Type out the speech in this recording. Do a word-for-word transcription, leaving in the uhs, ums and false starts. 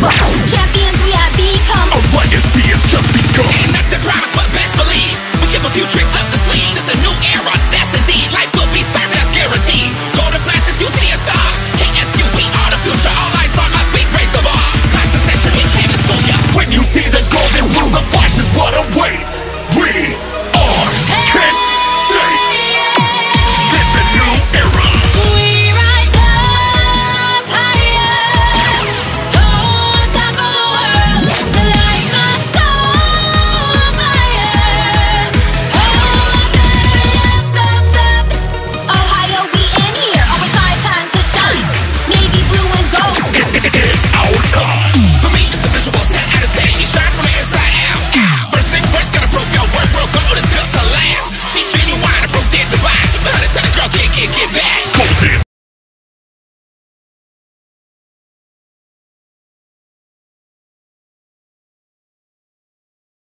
Unmistakable.